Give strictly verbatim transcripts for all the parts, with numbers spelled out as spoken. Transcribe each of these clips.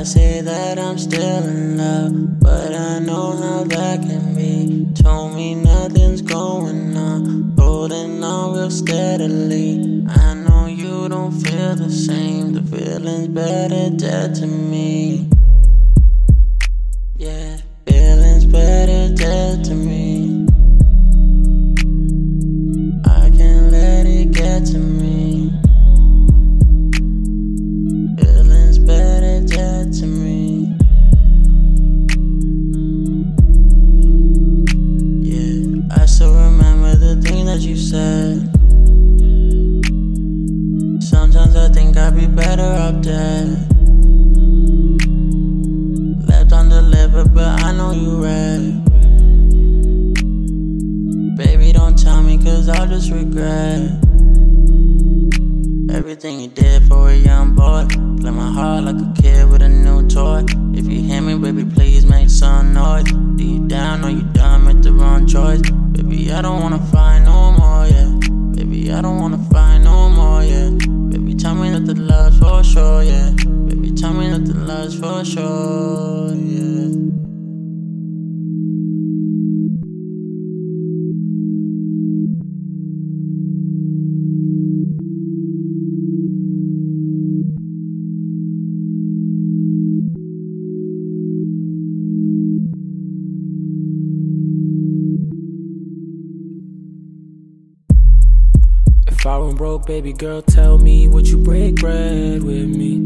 I say that I'm still in love, but I know how that can be. Told me nothing's going on, holding on real steadily. I know you don't feel the same, the feeling's better dead to me. Yeah, feeling's better dead to me. I can't let it get to me. Feeling's better dead to me. Yeah, I still remember the thing that you said. Sometimes I think I'd be better off dead. But I know you right. Baby, don't tell me, cause I'll just regret everything you did for a young boy. Play my heart like a kid with a new toy. If you hear me, baby, please make some noise. Do you down or you done with the wrong choice? Baby, I don't wanna fight no more, yeah. Baby, I don't wanna fight no more, yeah. Baby, tell me that the love's for sure, yeah. Baby, tell me that the love's for sure, yeah. If I went broke, baby girl, tell me, would you break bread with me?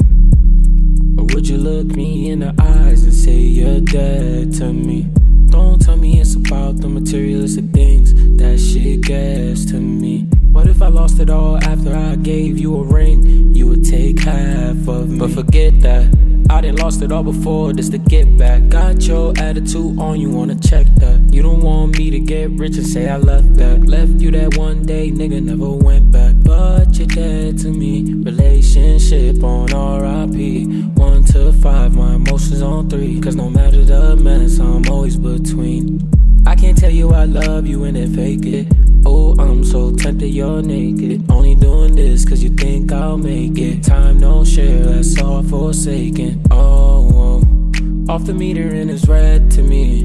Or would you look me in the eyes and say you're dead to me? Don't tell me it's about the materialistic things, that shit gets to me. What if I lost it all after I gave you a ring? You would take half of me. But forget that, I done lost it all before, just to get back. Got your attitude on, you wanna check that. You don't want me to get rich and say I left that. Left you that one day, nigga, never went back. But you're dead to me. Relationship on R I P. One to five, my emotions on three. Cause no matter the mess, I'm always between. I can't tell you I love you and then fake it. Oh, I'm so tempted, you're naked. Only doing this cause you think I'll make it. Time don't share, that's all forsaken. Oh, oh, off the meter and it's red to me.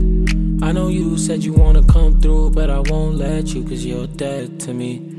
I know you said you wanna come through, but I won't let you cause you're dead to me.